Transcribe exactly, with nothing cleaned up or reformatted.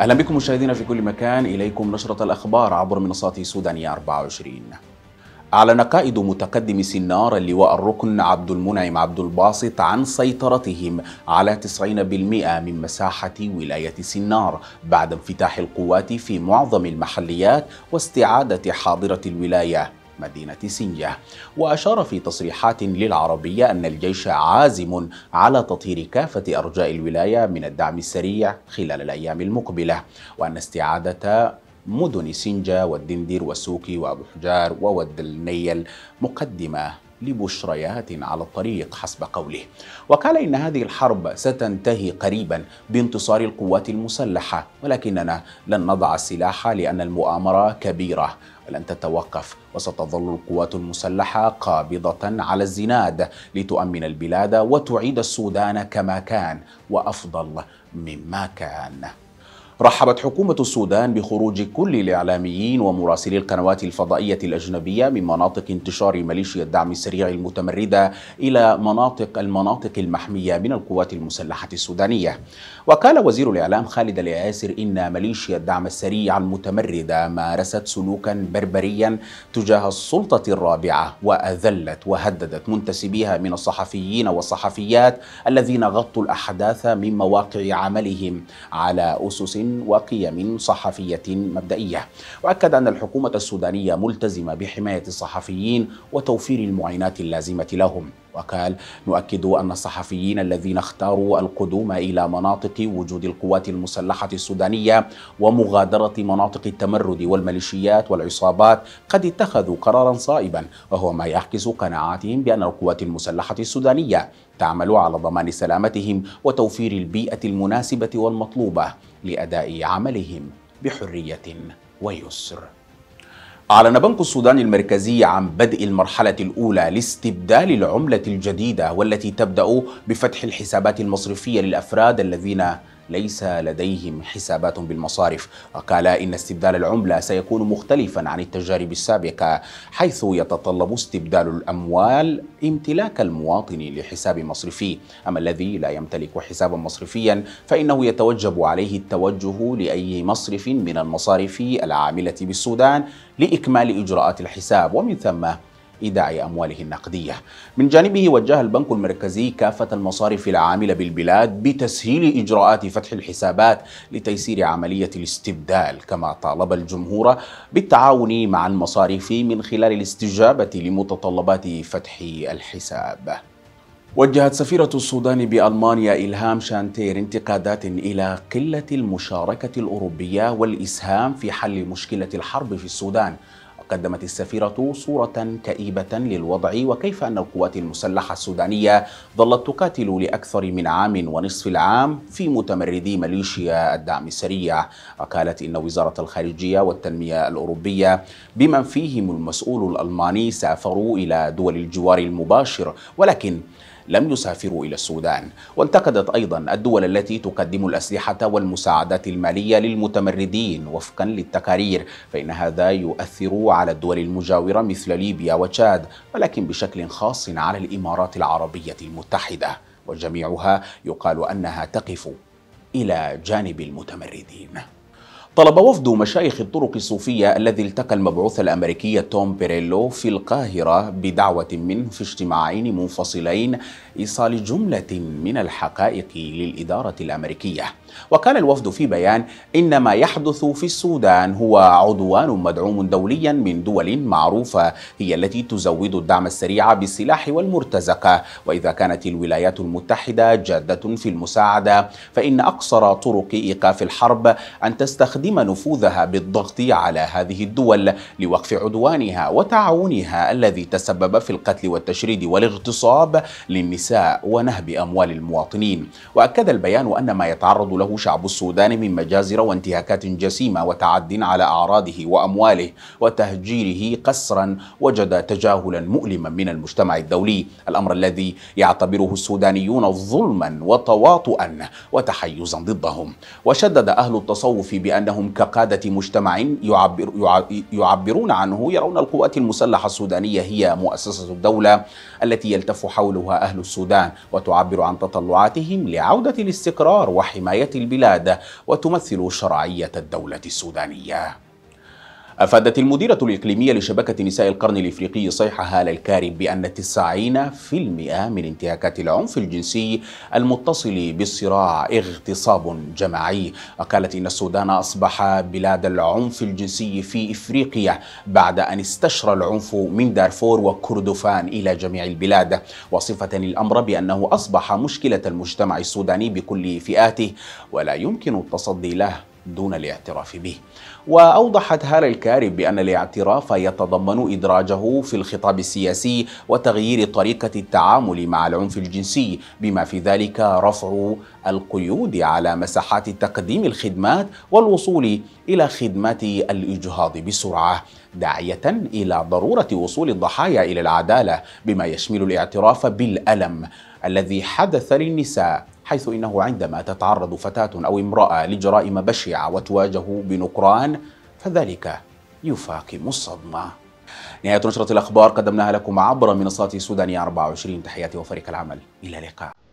أهلا بكم مشاهدينا في كل مكان، إليكم نشرة الأخبار عبر منصات سودانية أربعة وعشرين. أعلن قائد متقدم سنار اللواء الركن عبد المنعم عبد الباسط عن سيطرتهم على تسعين بالمئة من مساحة ولاية سنار بعد انفتاح القوات في معظم المحليات واستعادة حاضرة الولاية مدينة سنجة. وأشار في تصريحات للعربية أن الجيش عازم على تطهير كافة أرجاء الولاية من الدعم السريع خلال الأيام المقبلة، وأن استعادة مدن سنجة والدندير والسوكي وأبو حجار وود النيل مقدمة لبشريات على الطريق حسب قوله. وقال إن هذه الحرب ستنتهي قريبا بانتصار القوات المسلحة، ولكننا لن نضع السلاح لأن المؤامرة كبيرة ولن تتوقف، وستظل القوات المسلحة قابضة على الزناد لتؤمن البلاد وتعيد السودان كما كان وأفضل مما كان. رحبت حكومة السودان بخروج كل الإعلاميين ومراسلي القنوات الفضائية الأجنبية من مناطق انتشار ميليشيا الدعم السريع المتمردة إلى مناطق المناطق المحمية من القوات المسلحة السودانية. وقال وزير الإعلام خالد العاسر إن ميليشيا الدعم السريع المتمردة مارست سلوكا بربريا تجاه السلطة الرابعة، وأذلت وهددت منتسبيها من الصحفيين والصحفيات الذين غطوا الأحداث من مواقع عملهم على أسس وقيم صحفية مبدئية. وأكد أن الحكومة السودانية ملتزمة بحماية الصحفيين وتوفير المعينات اللازمة لهم. وقال: نؤكد أن الصحفيين الذين اختاروا القدوم إلى مناطق وجود القوات المسلحة السودانية ومغادرة مناطق التمرد والميليشيات والعصابات قد اتخذوا قرارا صائبا، وهو ما يعكس قناعاتهم بأن القوات المسلحة السودانية تعمل على ضمان سلامتهم وتوفير البيئة المناسبة والمطلوبة لأداء عملهم بحرية ويسر. أعلن بنك السودان المركزي عن بدء المرحلة الأولى لاستبدال العملة الجديدة، والتي تبدأ بفتح الحسابات المصرفية للأفراد الذين ليس لديهم حسابات بالمصارف. وقال إن استبدال العملة سيكون مختلفا عن التجارب السابقة، حيث يتطلب استبدال الأموال امتلاك المواطن لحساب مصرفي، أما الذي لا يمتلك حسابا مصرفيا فإنه يتوجب عليه التوجه لأي مصرف من المصارف العاملة بالسودان لإكمال إجراءات الحساب ومن ثم إيداع أمواله النقدية. من جانبه وجه البنك المركزي كافة المصارف العاملة بالبلاد بتسهيل إجراءات فتح الحسابات لتيسير عملية الاستبدال، كما طالب الجمهور بالتعاون مع المصارف من خلال الاستجابة لمتطلبات فتح الحساب. وجهت سفيرة السودان بألمانيا إلهام شانتير انتقادات إلى قلة المشاركة الأوروبية والإسهام في حل مشكلة الحرب في السودان. قدمت السفيرة صورة كئيبة للوضع وكيف أن القوات المسلحة السودانية ظلت تقاتل لأكثر من عام ونصف العام في متمردي ميليشيا الدعم السريع. وقالت إن وزارة الخارجية والتنمية الأوروبية بمن فيهم المسؤول الألماني سافروا إلى دول الجوار المباشر ولكن لم يسافروا إلى السودان. وانتقدت أيضا الدول التي تقدم الأسلحة والمساعدات المالية للمتمردين وفقا للتقارير، فإن هذا يؤثر على الدول المجاورة مثل ليبيا وتشاد، ولكن بشكل خاص على الإمارات العربية المتحدة، وجميعها يقال أنها تقف إلى جانب المتمردين. طلب وفد مشايخ الطرق الصوفية الذي التقى المبعوث الأمريكي توم بيريلو في القاهرة بدعوة منه في اجتماعين منفصلين إيصال جملة من الحقائق للإدارة الأمريكية. وقال الوفد في بيان إن ما يحدث في السودان هو عدوان مدعوم دوليا من دول معروفة هي التي تزود الدعم السريع بالسلاح والمرتزقة، وإذا كانت الولايات المتحدة جادة في المساعدة فإن أقصر طرق إيقاف الحرب أن تستخدم نفوذها بالضغط على هذه الدول لوقف عدوانها وتعاونها الذي تسبب في القتل والتشريد والاغتصاب للنساء ونهب أموال المواطنين. وأكد البيان أن ما يتعرض له شعب السودان من مجازر وانتهاكات جسيمة وتعد على أعراضه وأمواله وتهجيره قسرا وجد تجاهلا مؤلما من المجتمع الدولي، الأمر الذي يعتبره السودانيون ظلما وتواطؤا وتحيزا ضدهم. وشدد أهل التصوف بأن أنهم كقادة مجتمع يعبر يعبرون عنه يرون القوات المسلحة السودانية هي مؤسسة الدولة التي يلتف حولها أهل السودان وتعبر عن تطلعاتهم لعودة الاستقرار وحماية البلاد وتمثل شرعية الدولة السودانية. أفادت المديرة الإقليمية لشبكة نساء القرن الإفريقي صيحة هالة الكارب بأن تسعين بالمئة من انتهاكات العنف الجنسي المتصل بالصراع اغتصاب جماعي. وقالت إن السودان أصبح بلاد العنف الجنسي في إفريقيا بعد أن استشرى العنف من دارفور وكردفان إلى جميع البلاد، وصفة الأمر بأنه أصبح مشكلة المجتمع السوداني بكل فئاته ولا يمكن التصدي له دون الاعتراف به. وأوضحت هالة الكارب بأن الاعتراف يتضمن إدراجه في الخطاب السياسي وتغيير طريقة التعامل مع العنف الجنسي، بما في ذلك رفع القيود على مساحات تقديم الخدمات والوصول إلى خدمات الإجهاض بسرعة، داعية إلى ضرورة وصول الضحايا إلى العدالة، بما يشمل الاعتراف بالألم الذي حدث للنساء، حيث إنه عندما تتعرض فتاة أو امرأة لجرائم بشعة وتواجه بنكران فذلك يفاقم الصدمة. نهاية نشرة الأخبار قدمناها لكم عبر منصات سودانية أربعة وعشرين، تحياتي وفريق العمل، إلى اللقاء.